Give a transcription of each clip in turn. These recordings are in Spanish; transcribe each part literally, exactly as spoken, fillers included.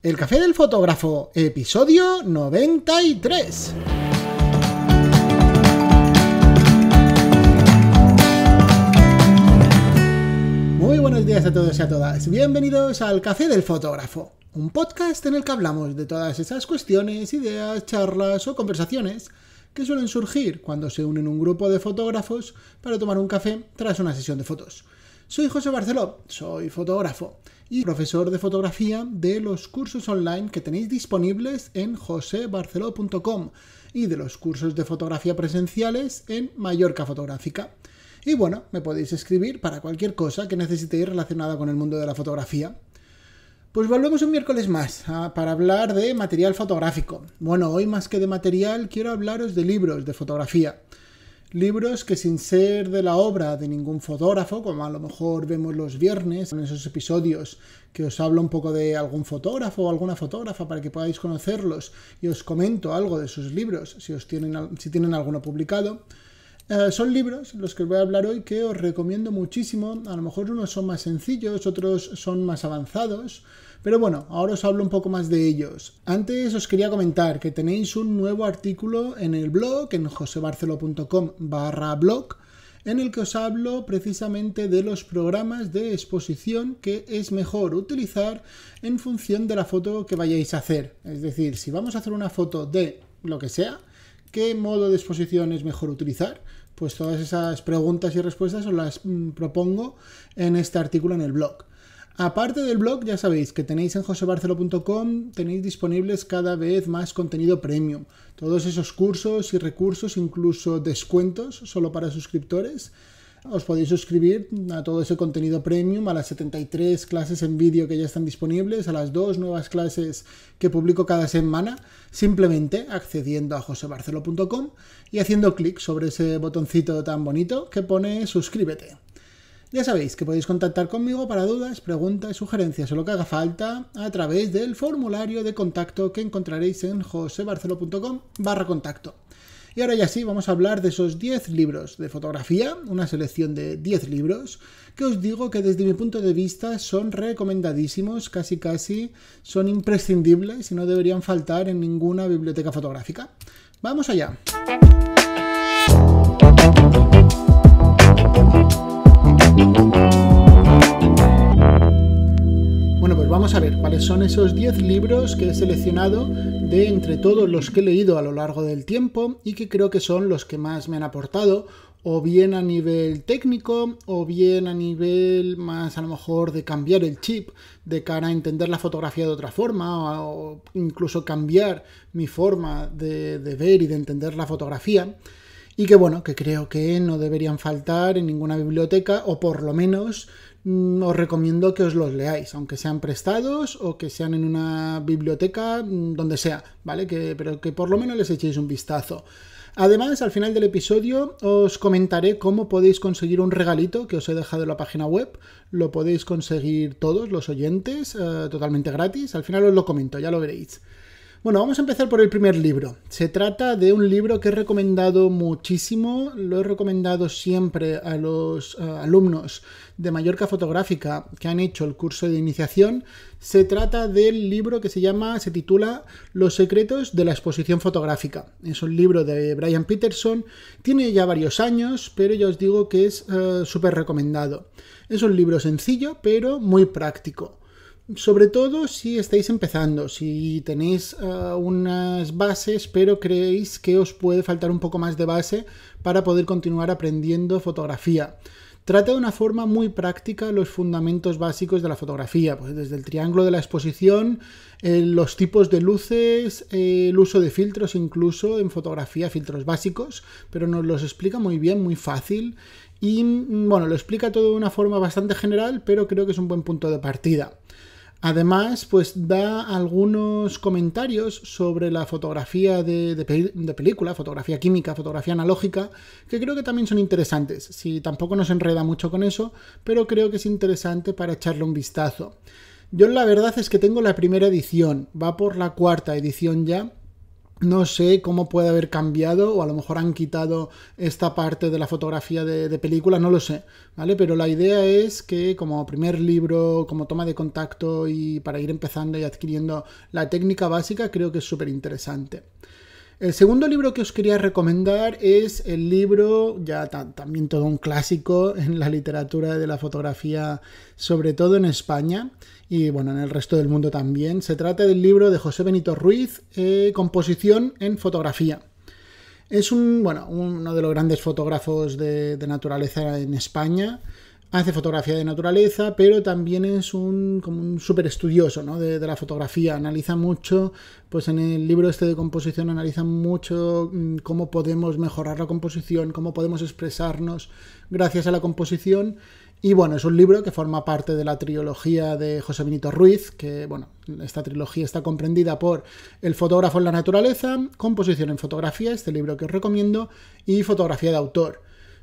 El Café del Fotógrafo, episodio noventa y tres. Muy buenos días a todos y a todas, bienvenidos al Café del Fotógrafo, un podcast en el que hablamos de todas esas cuestiones, ideas, charlas o conversaciones que suelen surgir cuando se unen un grupo de fotógrafos para tomar un café tras una sesión de fotos. Soy José Barceló, soy fotógrafo y profesor de fotografía de los cursos online que tenéis disponibles en jose barceló punto com y de los cursos de fotografía presenciales en Mallorca Fotográfica. Y bueno, me podéis escribir para cualquier cosa que necesitéis relacionada con el mundo de la fotografía. Pues volvemos un miércoles más ¿ah? para hablar de material fotográfico. Bueno, hoy más que de material quiero hablaros de libros de fotografía. Libros que, sin ser de la obra de ningún fotógrafo, como a lo mejor vemos los viernes en esos episodios que os hablo un poco de algún fotógrafo o alguna fotógrafa para que podáis conocerlos y os comento algo de sus libros si, os tienen, si tienen alguno publicado, eh, son libros los que os voy a hablar hoy que os recomiendo muchísimo. A lo mejor unos son más sencillos, otros son más avanzados, pero bueno, ahora os hablo un poco más de ellos. Antes os quería comentar que tenéis un nuevo artículo en el blog, en jose barceló punto com barra blog, en el que os hablo precisamente de los programas de exposición que es mejor utilizar en función de la foto que vayáis a hacer. Es decir, si vamos a hacer una foto de lo que sea, ¿qué modo de exposición es mejor utilizar? Pues todas esas preguntas y respuestas os las propongo en este artículo en el blog. Aparte del blog, ya sabéis que tenéis en jose barceló punto com, tenéis disponibles cada vez más contenido premium. Todos esos cursos y recursos, incluso descuentos solo para suscriptores. Os podéis suscribir a todo ese contenido premium, a las setenta y tres clases en vídeo que ya están disponibles, a las dos nuevas clases que publico cada semana, simplemente accediendo a jose barceló punto com y haciendo clic sobre ese botoncito tan bonito que pone suscríbete. Ya sabéis que podéis contactar conmigo para dudas, preguntas, sugerencias o lo que haga falta a través del formulario de contacto que encontraréis en jose barceló punto com barra contacto. Y ahora ya sí, vamos a hablar de esos diez libros de fotografía, una selección de diez libros, que os digo que desde mi punto de vista son recomendadísimos, casi casi son imprescindibles y no deberían faltar en ninguna biblioteca fotográfica. ¡Vamos allá! Bueno, pues vamos a ver cuáles son esos diez libros que he seleccionado de entre todos los que he leído a lo largo del tiempo y que creo que son los que más me han aportado, o bien a nivel técnico, o bien a nivel más a lo mejor de cambiar el chip de cara a entender la fotografía de otra forma, o incluso cambiar mi forma de, de ver y de entender la fotografía. Y que bueno, que creo que no deberían faltar en ninguna biblioteca, o por lo menos mm, os recomiendo que os los leáis, aunque sean prestados o que sean en una biblioteca, mm, donde sea, ¿vale? Que, pero que por lo menos les echéis un vistazo. Además, al final del episodio os comentaré cómo podéis conseguir un regalito que os he dejado en la página web. Lo podéis conseguir todos los oyentes, eh, totalmente gratis. Al final os lo comento, ya lo veréis. Bueno, vamos a empezar por el primer libro. Se trata de un libro que he recomendado muchísimo, lo he recomendado siempre a los uh, alumnos de Mallorca Fotográfica que han hecho el curso de iniciación. Se trata del libro que se llama, se titula Los secretos de la exposición fotográfica. Es un libro de Brian Peterson, tiene ya varios años, pero ya os digo que es uh, súper recomendado. Es un libro sencillo, pero muy práctico. Sobre todo si estáis empezando, si tenéis uh, unas bases, pero creéis que os puede faltar un poco más de base para poder continuar aprendiendo fotografía. Trata de una forma muy práctica los fundamentos básicos de la fotografía, pues desde el triángulo de la exposición, eh, los tipos de luces, eh, el uso de filtros, incluso en fotografía, filtros básicos, pero nos los explica muy bien, muy fácil. Y bueno, lo explica todo de una forma bastante general, pero creo que es un buen punto de partida. Además, pues da algunos comentarios sobre la fotografía de, de, de película, fotografía química, fotografía analógica, que creo que también son interesantes. Sí, tampoco nos enreda mucho con eso, pero creo que es interesante para echarle un vistazo. Yo la verdad es que tengo la primera edición, va por la cuarta edición ya, No sé cómo puede haber cambiado, o a lo mejor han quitado esta parte de la fotografía de, de película, no lo sé, ¿vale? Pero la idea es que como primer libro, como toma de contacto y para ir empezando y adquiriendo la técnica básica, creo que es súper interesante. El segundo libro que os quería recomendar es el libro, ya también todo un clásico en la literatura de la fotografía, sobre todo en España, y bueno, en el resto del mundo también. Se trata del libro de José Benito Ruiz, eh, Composición en fotografía. Es un, bueno, uno de los grandes fotógrafos de, de naturaleza en España. Hace fotografía de naturaleza, pero también es un, como un súper estudioso, ¿no? de, de la fotografía. Analiza mucho, pues en el libro este de composición analiza mucho cómo podemos mejorar la composición, cómo podemos expresarnos gracias a la composición. Y bueno, es un libro que forma parte de la trilogía de José Benito Ruiz, que bueno, esta trilogía está comprendida por El fotógrafo en la naturaleza, Composición en fotografía, este libro que os recomiendo, y Fotografía de autor.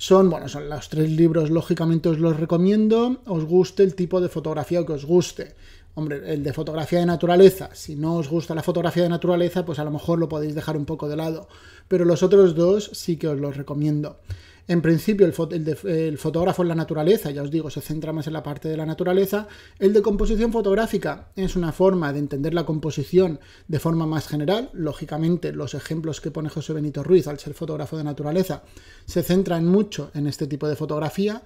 Son, bueno, son los tres libros, lógicamente os los recomiendo, os guste el tipo de fotografía que os guste. Hombre, el de fotografía de naturaleza, si no os gusta la fotografía de naturaleza, pues a lo mejor lo podéis dejar un poco de lado. Pero los otros dos sí que os los recomiendo. En principio, el, fo el, de, el fotógrafo en la naturaleza, ya os digo, se centra más en la parte de la naturaleza. El de composición fotográfica es una forma de entender la composición de forma más general. Lógicamente, los ejemplos que pone José Benito Ruiz, al ser fotógrafo de naturaleza, se centran mucho en este tipo de fotografía.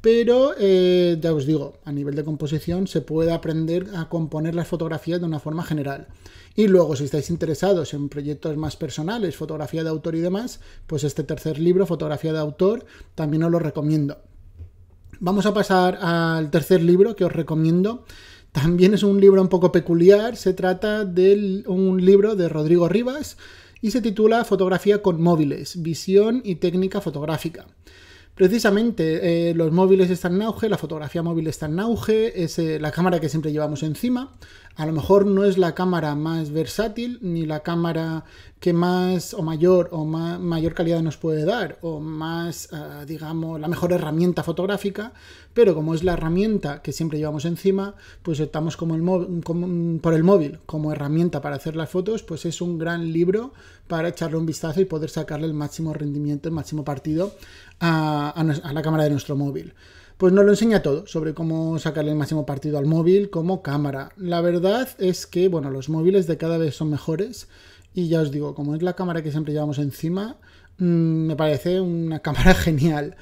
Pero, eh, ya os digo, a nivel de composición se puede aprender a componer las fotografías de una forma general. Y luego, si estáis interesados en proyectos más personales, fotografía de autor y demás, pues este tercer libro, Fotografía de autor, también os lo recomiendo. Vamos a pasar al tercer libro que os recomiendo. También es un libro un poco peculiar. Se trata de un libro de Rodrigo Rivas y se titula Fotografía con móviles, visión y técnica fotográfica. Precisamente, eh, los móviles están en auge, la fotografía móvil está en auge, es eh, la cámara que siempre llevamos encima. A lo mejor no es la cámara más versátil, ni la cámara que más o mayor o ma mayor calidad nos puede dar, o más, uh, digamos, la mejor herramienta fotográfica, pero como es la herramienta que siempre llevamos encima, pues optamos como el como, por el móvil como herramienta para hacer las fotos, pues es un gran libro para echarle un vistazo y poder sacarle el máximo rendimiento, el máximo partido a, a, a la cámara de nuestro móvil. Pues nos lo enseña todo sobre cómo sacarle el máximo partido al móvil como cámara. La verdad es que, bueno, los móviles de cada vez son mejores y ya os digo, como es la cámara que siempre llevamos encima, mmm, me parece una cámara genial.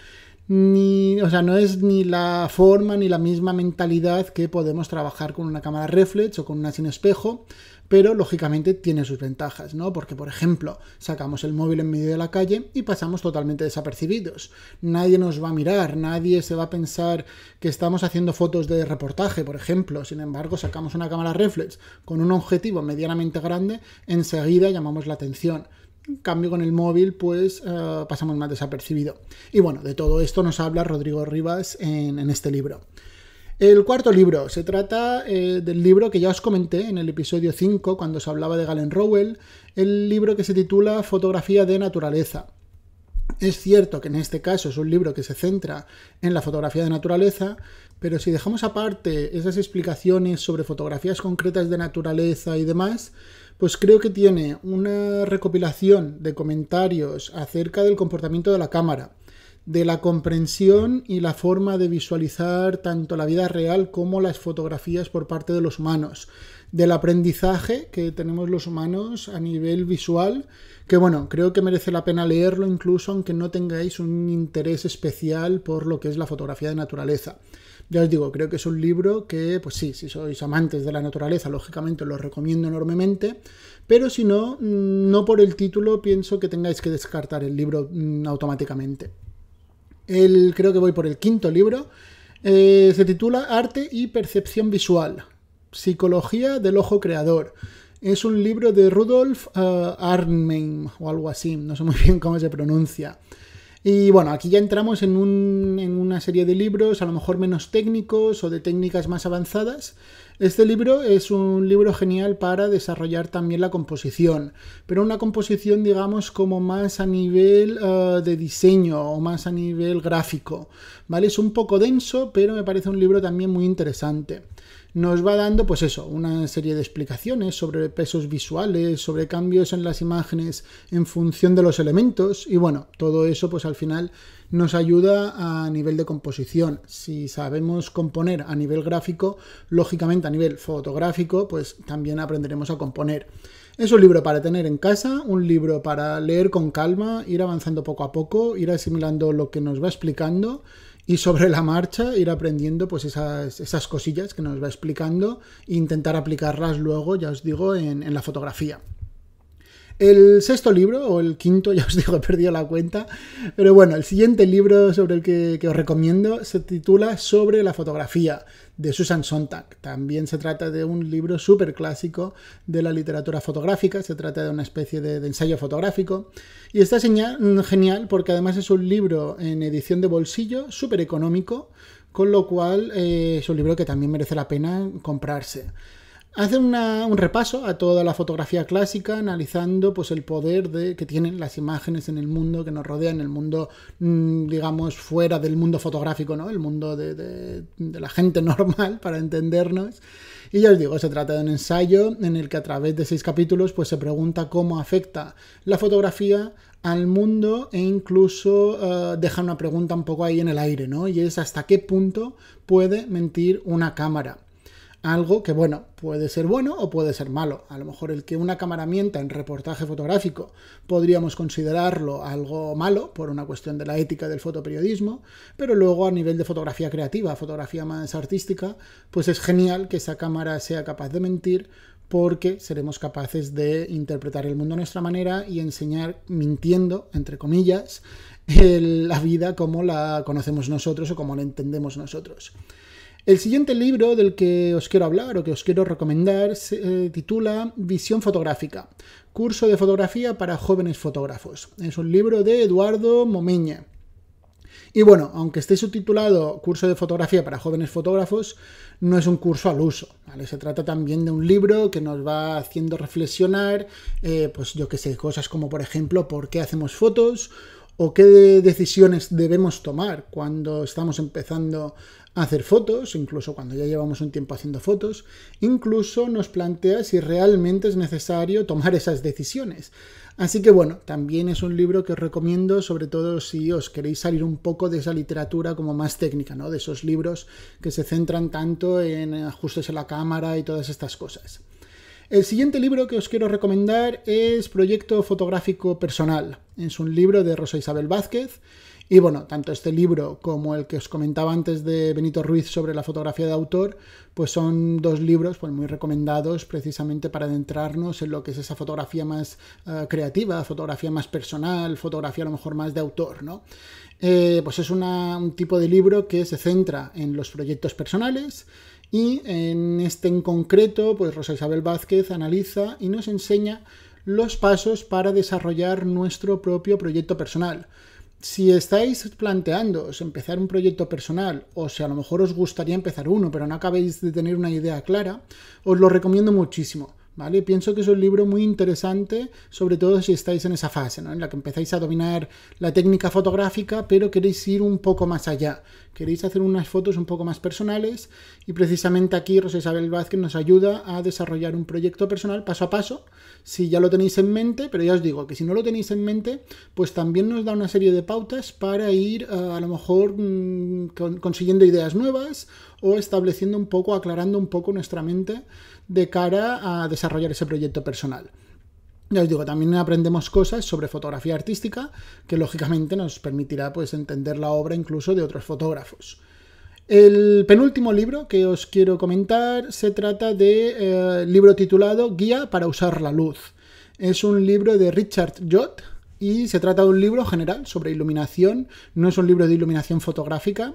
Ni, o sea, no es ni la forma ni la misma mentalidad que podemos trabajar con una cámara reflex o con una sin espejo, pero lógicamente tiene sus ventajas, ¿no? Porque, por ejemplo, sacamos el móvil en medio de la calle y pasamos totalmente desapercibidos. Nadie nos va a mirar, nadie se va a pensar que estamos haciendo fotos de reportaje, por ejemplo. Sin embargo, sacamos una cámara reflex con un objetivo medianamente grande, enseguida llamamos la atención. En cambio, con el móvil, pues uh, pasamos más desapercibido. Y bueno, de todo esto nos habla Rodrigo Rivas en, en este libro. El cuarto libro, se trata eh, del libro que ya os comenté en el episodio cinco, cuando os hablaba de Galen Rowell, el libro que se titula Fotografía de naturaleza. Es cierto que en este caso es un libro que se centra en la fotografía de naturaleza, pero si dejamos aparte esas explicaciones sobre fotografías concretas de naturaleza y demás, pues creo que tiene una recopilación de comentarios acerca del comportamiento de la cámara, de la comprensión y la forma de visualizar tanto la vida real como las fotografías por parte de los humanos, del aprendizaje que tenemos los humanos a nivel visual, que bueno, creo que merece la pena leerlo incluso aunque no tengáis un interés especial por lo que es la fotografía de naturaleza. Ya os digo, creo que es un libro que, pues sí, si sois amantes de la naturaleza, lógicamente os lo recomiendo enormemente, pero si no, no por el título pienso que tengáis que descartar el libro automáticamente. El, creo que voy por el quinto libro, eh, se titula Arte y percepción visual, Psicología del ojo creador. Es un libro de Rudolf uh, Arnheim o algo así, no sé muy bien cómo se pronuncia. Y bueno, aquí ya entramos en, un, en una serie de libros, a lo mejor menos técnicos o de técnicas más avanzadas, Este libro es un libro genial para desarrollar también la composición, pero una composición, digamos, como más a nivel uh, de diseño o más a nivel gráfico, ¿vale? Es un poco denso, pero me parece un libro también muy interesante. Nos va dando, pues eso, una serie de explicaciones sobre pesos visuales, sobre cambios en las imágenes en función de los elementos, y bueno, todo eso pues al final nos ayuda a nivel de composición. Si sabemos componer a nivel gráfico, lógicamente a nivel fotográfico, pues también aprenderemos a componer. Es un libro para tener en casa, un libro para leer con calma, ir avanzando poco a poco, ir asimilando lo que nos va explicando, y sobre la marcha ir aprendiendo pues esas, esas cosillas que nos va explicando e intentar aplicarlas luego, ya os digo, en, en la fotografía. El sexto libro, o el quinto, ya os digo, he perdido la cuenta, pero bueno, el siguiente libro sobre el que, que os recomiendo se titula Sobre la fotografía, de Susan Sontag. También se trata de un libro súper clásico de la literatura fotográfica, se trata de una especie de, de ensayo fotográfico, y está señal, genial porque además es un libro en edición de bolsillo, súper económico, con lo cual eh, es un libro que también merece la pena comprarse. Hace una, un repaso a toda la fotografía clásica, analizando pues el poder de, que tienen las imágenes en el mundo que nos rodea, en el mundo, digamos, fuera del mundo fotográfico, ¿no? El mundo de, de, de la gente normal, para entendernos. Y ya os digo, se trata de un ensayo en el que a través de seis capítulos pues se pregunta cómo afecta la fotografía al mundo, e incluso uh, deja una pregunta un poco ahí en el aire, ¿no? Y es hasta qué punto puede mentir una cámara. Algo que, bueno, puede ser bueno o puede ser malo. A lo mejor el que una cámara mienta en reportaje fotográfico podríamos considerarlo algo malo por una cuestión de la ética del fotoperiodismo, pero luego a nivel de fotografía creativa, fotografía más artística, pues es genial que esa cámara sea capaz de mentir, porque seremos capaces de interpretar el mundo a nuestra manera y enseñar, mintiendo, entre comillas, el, la vida como la conocemos nosotros o como la entendemos nosotros. El siguiente libro del que os quiero hablar o que os quiero recomendar se eh, titula Visión fotográfica, curso de fotografía para jóvenes fotógrafos. Es un libro de Eduardo Momeña. Y bueno, aunque esté subtitulado Curso de fotografía para jóvenes fotógrafos, no es un curso al uso, ¿vale? Se trata también de un libro que nos va haciendo reflexionar, eh, pues yo qué sé, cosas como por ejemplo, ¿por qué hacemos fotos? ¿O qué decisiones debemos tomar cuando estamos empezando a hacer fotos, incluso cuando ya llevamos un tiempo haciendo fotos? Incluso nos plantea si realmente es necesario tomar esas decisiones. Así que bueno, también es un libro que os recomiendo, sobre todo si os queréis salir un poco de esa literatura como más técnica, ¿no? De esos libros que se centran tanto en ajustes a la cámara y todas estas cosas. El siguiente libro que os quiero recomendar es Proyecto Fotográfico Personal. Es un libro de Rosa Isabel Vázquez. Y bueno, tanto este libro como el que os comentaba antes de Benito Ruiz sobre la fotografía de autor, pues son dos libros pues, muy recomendados precisamente para adentrarnos en lo que es esa fotografía más uh, creativa, fotografía más personal, fotografía a lo mejor más de autor, ¿no? Eh, pues es una, un tipo de libro que se centra en los proyectos personales. Y en este en concreto, pues Rosa Isabel Vázquez analiza y nos enseña los pasos para desarrollar nuestro propio proyecto personal. Si estáis planteándoos empezar un proyecto personal, o si a lo mejor os gustaría empezar uno, pero no acabáis de tener una idea clara, os lo recomiendo muchísimo, ¿vale? Pienso que es un libro muy interesante, sobre todo si estáis en esa fase, ¿no? En la que empezáis a dominar la técnica fotográfica, pero queréis ir un poco más allá. Queréis hacer unas fotos un poco más personales, y precisamente aquí Rosa Isabel Vázquez nos ayuda a desarrollar un proyecto personal paso a paso, si ya lo tenéis en mente, pero ya os digo que si no lo tenéis en mente, pues también nos da una serie de pautas para ir a lo mejor mmm, consiguiendo ideas nuevas o estableciendo un poco, aclarando un poco nuestra mente de cara a desarrollar ese proyecto personal. Ya os digo, también aprendemos cosas sobre fotografía artística que lógicamente nos permitirá pues, entender la obra incluso de otros fotógrafos. El penúltimo libro que os quiero comentar se trata de eh, libro titulado Guía para usar la luz. Es un libro de Richard Jott y se trata de un libro general sobre iluminación. No es un libro de iluminación fotográfica,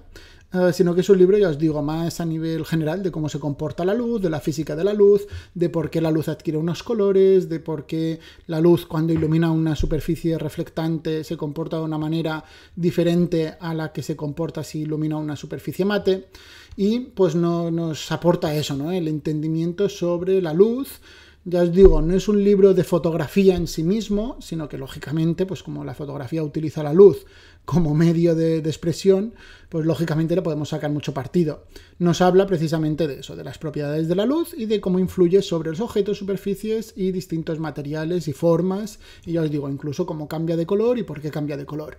eh, sino que es un libro, ya os digo, más a nivel general de cómo se comporta la luz, de la física de la luz, de por qué la luz adquiere unos colores, de por qué la luz cuando ilumina una superficie reflectante se comporta de una manera diferente a la que se comporta si ilumina una superficie mate, y pues no, nos aporta eso, ¿no? El entendimiento sobre la luz. Ya os digo, no es un libro de fotografía en sí mismo, sino que lógicamente, pues como la fotografía utiliza la luz como medio de, de expresión, pues lógicamente le podemos sacar mucho partido. Nos habla precisamente de eso, de las propiedades de la luz y de cómo influye sobre los objetos, superficies y distintos materiales y formas, y ya os digo, incluso cómo cambia de color y por qué cambia de color.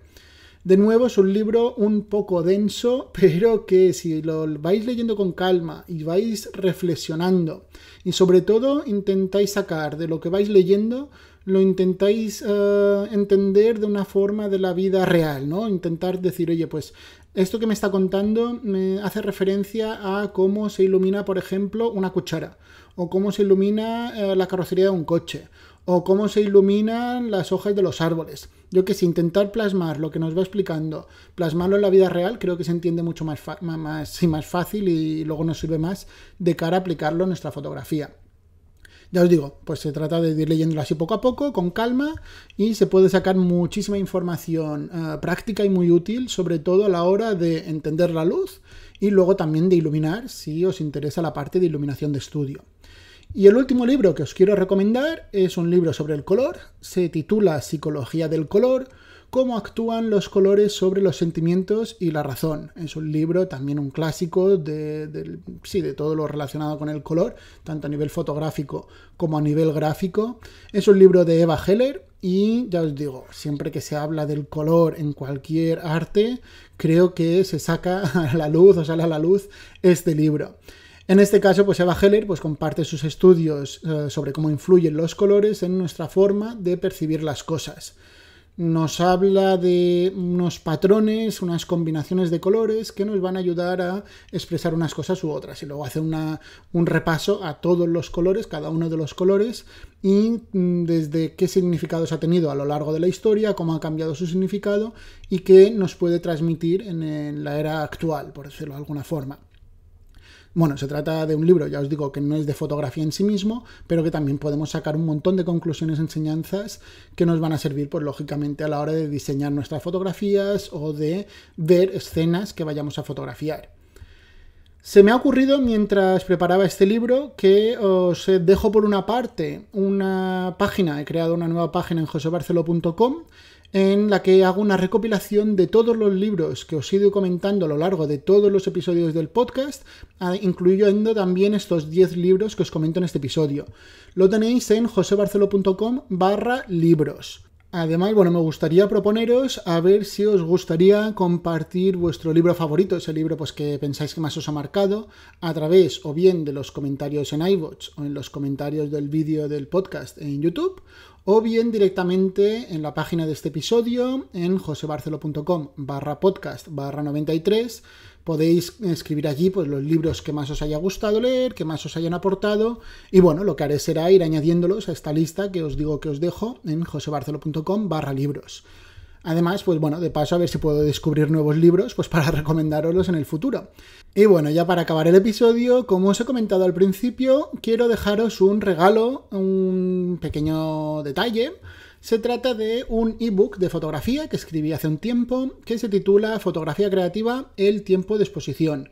De nuevo, es un libro un poco denso, pero que si lo vais leyendo con calma y vais reflexionando y sobre todo intentáis sacar de lo que vais leyendo, lo intentáis uh, entender de una forma de la vida real, ¿no? Intentar decir, oye, pues esto que me está contando me hace referencia a cómo se ilumina, por ejemplo, una cuchara, o cómo se ilumina uh, la carrocería de un coche, o cómo se iluminan las hojas de los árboles. Yo que sé, intentar plasmar lo que nos va explicando, plasmarlo en la vida real, creo que se entiende mucho más, más, y más fácil, y luego nos sirve más de cara a aplicarlo en nuestra fotografía. Ya os digo, pues se trata de ir leyéndolo así poco a poco, con calma, y se puede sacar muchísima información uh, práctica y muy útil, sobre todo a la hora de entender la luz y luego también de iluminar, si os interesa la parte de iluminación de estudio. Y el último libro que os quiero recomendar es un libro sobre el color, se titula Psicología del color, cómo actúan los colores sobre los sentimientos y la razón. Es un libro también un clásico de, de, sí, de todo lo relacionado con el color, tanto a nivel fotográfico como a nivel gráfico. Es un libro de Eva Heller. Y ya os digo, siempre que se habla del color en cualquier arte, creo que se saca a la luz o sale a la luz este libro. En este caso, pues Eva Heller pues, comparte sus estudios eh, sobre cómo influyen los colores en nuestra forma de percibir las cosas. Nos habla de unos patrones, unas combinaciones de colores que nos van a ayudar a expresar unas cosas u otras. Y luego hace una, un repaso a todos los colores, cada uno de los colores, y desde qué significados ha tenido a lo largo de la historia, cómo ha cambiado su significado y qué nos puede transmitir en, en la era actual, por decirlo de alguna forma. Bueno, se trata de un libro, ya os digo, que no es de fotografía en sí mismo, pero que también podemos sacar un montón de conclusiones, enseñanzas que nos van a servir, pues lógicamente, a la hora de diseñar nuestras fotografías o de ver escenas que vayamos a fotografiar. Se me ha ocurrido mientras preparaba este libro que os dejo por una parte una página, he creado una nueva página en josé barceló punto com, en la que hago una recopilación de todos los libros que os he ido comentando a lo largo de todos los episodios del podcast, incluyendo también estos diez libros que os comento en este episodio. Lo tenéis en josé barceló punto com barra libros. Además, bueno, me gustaría proponeros a ver si os gustaría compartir vuestro libro favorito, ese libro pues, que pensáis que más os ha marcado, a través o bien de los comentarios en iVoox o en los comentarios del vídeo del podcast en YouTube, o bien directamente en la página de este episodio, en josé barceló punto com barra podcast barra noventa y tres, podéis escribir allí pues, los libros que más os haya gustado leer, que más os hayan aportado, y bueno, lo que haré será ir añadiéndolos a esta lista que os digo que os dejo en josé barceló punto com barra libros. Además, pues bueno, de paso a ver si puedo descubrir nuevos libros pues para recomendároslos en el futuro. Y bueno, ya para acabar el episodio, como os he comentado al principio, quiero dejaros un regalo, un pequeño detalle. Se trata de un ebook de fotografía que escribí hace un tiempo que se titula Fotografía Creativa, el tiempo de exposición.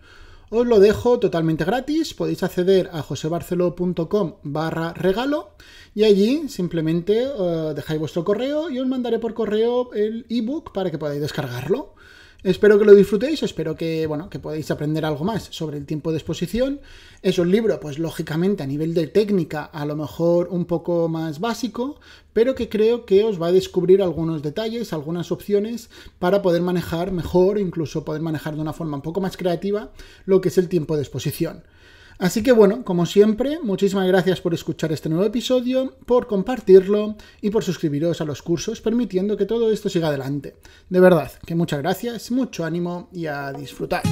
Os lo dejo totalmente gratis, podéis acceder a josé barceló punto com barra regalo y allí simplemente uh, dejáis vuestro correo y os mandaré por correo el ebook para que podáis descargarlo. Espero que lo disfrutéis, espero que, bueno, que podáis aprender algo más sobre el tiempo de exposición. Es un libro, pues lógicamente a nivel de técnica, a lo mejor un poco más básico, pero que creo que os va a descubrir algunos detalles, algunas opciones para poder manejar mejor, incluso poder manejar de una forma un poco más creativa lo que es el tiempo de exposición. Así que bueno, como siempre, muchísimas gracias por escuchar este nuevo episodio, por compartirlo y por suscribiros a los cursos, permitiendo que todo esto siga adelante. De verdad, que muchas gracias, mucho ánimo y a disfrutar.